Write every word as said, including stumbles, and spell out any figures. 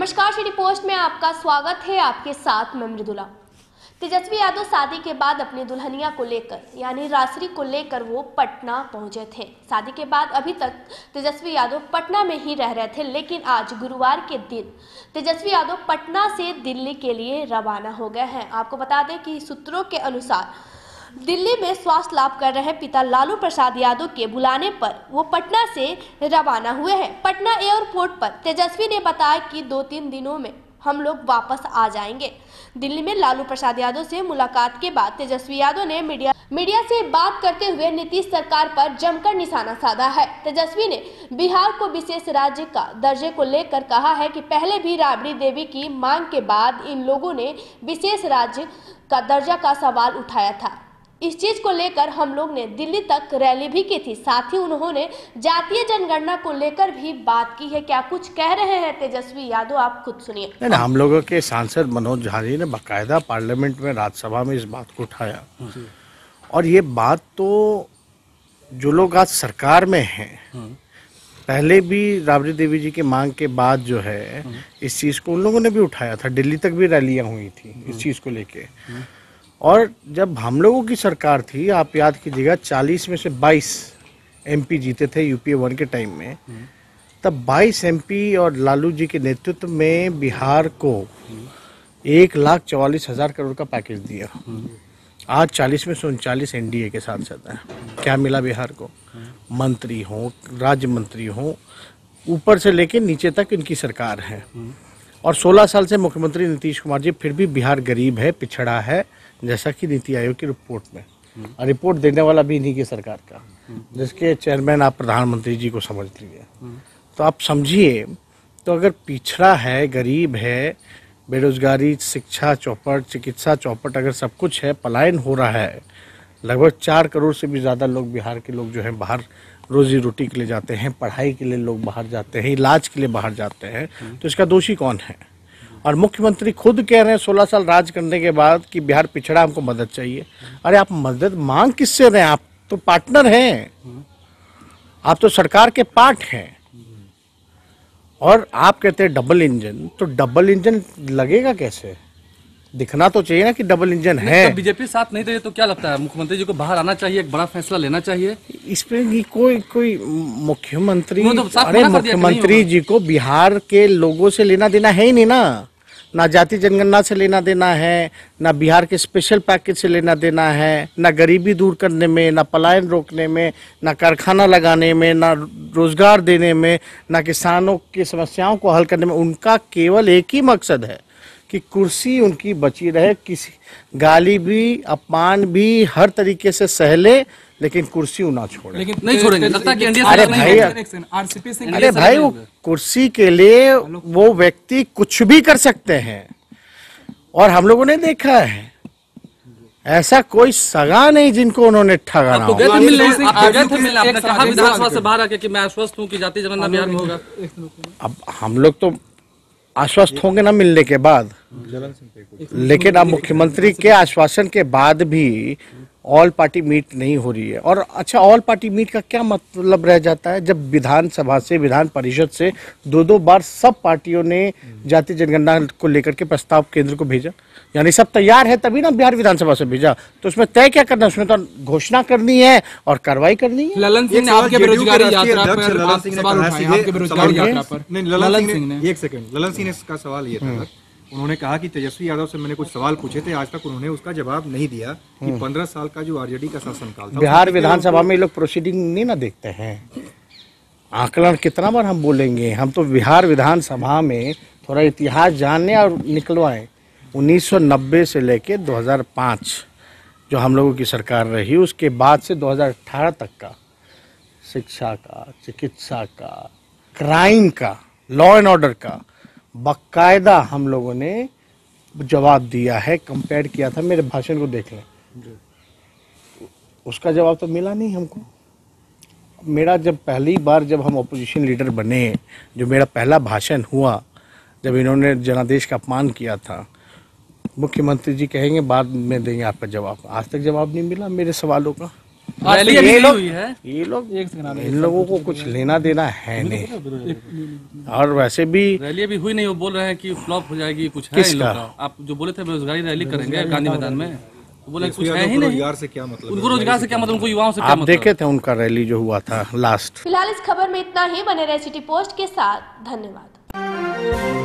नमस्कार, city post में आपका स्वागत है। आपके साथ मैं मृदुला। तेजस्वी यादव शादी के बाद अपनी दुल्हनिया को लेकर यानी राश्री को लेकर वो पटना पहुंचे थे। शादी के बाद अभी तक तेजस्वी यादव पटना में ही रह रहे थे, लेकिन आज गुरुवार के दिन तेजस्वी यादव पटना से दिल्ली के लिए रवाना हो गए हैं। आपको बता दें कि सूत्रों के अनुसार दिल्ली में स्वास्थ्य लाभ कर रहे पिता लालू प्रसाद यादव के बुलाने पर वो पटना से रवाना हुए हैं। पटना एयरपोर्ट पर तेजस्वी ने बताया कि दो तीन दिनों में हम लोग वापस आ जाएंगे। दिल्ली में लालू प्रसाद यादव से मुलाकात के बाद तेजस्वी यादव ने मीडिया मीडिया से बात करते हुए नीतीश सरकार पर जमकर निशाना साधा है। तेजस्वी ने बिहार को विशेष राज्य का दर्जे को लेकर कहा है कि पहले भी राबड़ी देवी की मांग के बाद इन लोगों ने विशेष राज्य का दर्जा का सवाल उठाया था। इस चीज को लेकर हम लोग ने दिल्ली तक रैली भी की थी। साथ ही उन्होंने जातीय जनगणना को लेकर भी बात की है। क्या कुछ कह रहे हैं तेजस्वी यादव, आप खुद सुनिए। नहीं, हम लोगों के सांसद मनोज झा जी ने बाकायदा पार्लियामेंट में राज्यसभा में इस बात को उठाया, और ये बात तो जो लोग आज सरकार में हैं, पहले भी राबड़ी देवी जी की मांग के बाद जो है इस चीज को उन लोगों ने भी उठाया था। दिल्ली तक भी रैलियां हुई थी इस चीज को लेके, और जब हम लोगों की सरकार थी, आप याद कीजिएगा, चालीस में से बाईस एमपी जीते थे यूपीए वन के टाइम में। तब बाईस एमपी और लालू जी के नेतृत्व में बिहार को एक लाख चौवालीस हजार करोड़ का पैकेज दिया। आज चालीस में से उनचालीस एनडीए के साथ साथ है। क्या मिला बिहार को? मंत्री हो, राज्य मंत्री हो, ऊपर से लेके नीचे तक इनकी सरकार है, और सोलह साल से मुख्यमंत्री नीतीश कुमार जी। फिर भी बिहार गरीब है, पिछड़ा है, जैसा कि नीति आयोग की रिपोर्ट में, और रिपोर्ट देने वाला भी इन्हीं की सरकार का, जिसके चेयरमैन आप प्रधानमंत्री जी को समझ लीजिए। तो आप समझिए, तो अगर पिछड़ा है, गरीब है, बेरोजगारी, शिक्षा चौपट, चिकित्सा चौपट, अगर सब कुछ है, पलायन हो रहा है, लगभग चार करोड़ से भी ज़्यादा लोग, बिहार के लोग जो हैं बाहर रोजी रोटी के लिए जाते हैं, पढ़ाई के लिए लोग बाहर जाते हैं, इलाज के लिए बाहर जाते हैं, तो इसका दोषी कौन है? और मुख्यमंत्री खुद कह रहे हैं सोलह साल राज करने के बाद कि बिहार पिछड़ा, हमको मदद चाहिए। अरे आप मदद मांग किससे रहे हैं? आप तो पार्टनर हैं, आप तो सरकार के पार्ट हैं, और आप कहते हैं डबल इंजन। तो डबल इंजन लगेगा कैसे? दिखना तो चाहिए ना कि डबल इंजन है। तो बीजेपी साथ नहीं दे, तो क्या लगता है मुख्यमंत्री जी को बाहर आना चाहिए, एक बड़ा फैसला लेना चाहिए इस पे? कोई कोई मुख्यमंत्री अरे मुख्यमंत्री जी को बिहार के लोगों से लेना देना है ही नहीं ना। ना जाति जनगणना से लेना देना है, ना बिहार के स्पेशल पैकेज से लेना देना है, ना गरीबी दूर करने में, ना पलायन रोकने में, ना कारखाना लगाने में, ना रोजगार देने में, ना किसानों की समस्याओं को हल करने में। उनका केवल एक ही मकसद है कि कुर्सी उनकी बची रहे, किसी गाली भी, अपमान भी हर तरीके से सहले, लेकिन कुर्सी ना छोड़े। लेकिन नहीं छोड़ेंगे, लगता कि एनडीए सरकार नहीं। आरसीपी से अरे भाई, वो कुर्सी के लिए वो व्यक्ति कुछ भी कर सकते हैं, और हम लोगों ने देखा है ऐसा कोई सगा नहीं जिनको उन्होंने ठगा। आपको गए थे मिलने, आप गए थे मिलने, आपने कहा विधानसभा से बाहर आके कि मैं आश्वस्त हूँ कि जाति जनगणना बिहार में होगा। अब हम लोग तो आश्वस्त होंगे ना मिलने के बाद, लेकिन अब मुख्यमंत्री के आश्वासन के बाद भी ऑल पार्टी मीट नहीं हो रही है। और अच्छा, ऑल पार्टी मीट का क्या मतलब रह जाता है जब विधानसभा से, विधान परिषद से दो दो बार सब पार्टियों ने जाति जनगणना को लेकर के प्रस्ताव केंद्र को भेजा? यानी सब तैयार है तभी ना बिहार विधानसभा से भेजा। तो उसमें तय क्या करना? उसमें तो घोषणा करनी है और कार्रवाई करनी है। ललन सिंह ने आपके बेरोजगारी यात्रा पर ललन सिंह ने कहा, आपके बेरोजगारी यात्रा पर नहीं, ललन सिंह ने, एक सेकंड, ललन सिंह ने इसका सवाल ये था, उन्होंने कहा कि तेजस्वी यादव से मैंने कुछ सवाल पूछे थे, आज तक उन्होंने उसका जवाब नहीं दिया कि पंद्रह साल का जो आरजेडी का शासनकाल था, बिहार विधानसभा में लोग प्रोसीडिंग नहीं ना देखते हैं। आकलन कितना बार हम बोलेंगे? हम तो बिहार विधानसभा में थोड़ा इतिहास जानने और निकलवाएं। उन्नीस सौ नब्बे से लेके दो हज़ार पाँच जो हम लोगों की सरकार रही, उसके बाद से दो हज़ार अठारह तक का शिक्षा का, चिकित्सा का, क्राइम का, लॉ एंड ऑर्डर का बकायदा हम लोगों ने जवाब दिया है। कंपेयर किया था, मेरे भाषण को देख लें, उसका जवाब तो मिला नहीं हमको। मेरा जब पहली बार जब हम अपोजिशन लीडर बने, जो मेरा पहला भाषण हुआ, जब इन्होंने जनादेश का अपमान किया था, मुख्यमंत्री जी कहेंगे बाद में देंगे आपका जवाब, आज तक जवाब नहीं मिला मेरे सवालों का। रैली ये लोग ये लोग इन लोगों को कुछ लेना देना है नहीं, और वैसे भी रैली अभी हुई नहीं, वो बोल रहे हैं कि फ्लॉप हो जाएगी। कुछ है आप जो बोले थे बेरोजगारी रैली करेंगे गांधी मैदान में, बोला कुछ है ही नहीं। रोजगार से क्या मतलब, उनको रोजगार से क्या मतलब, उनको युवाओं से क्या मतलब। आप देखे थे उनका रैली जो हुआ था लास्ट। फिलहाल इस खबर में इतना ही, बने रहे सिटी पोस्ट के साथ, धन्यवाद।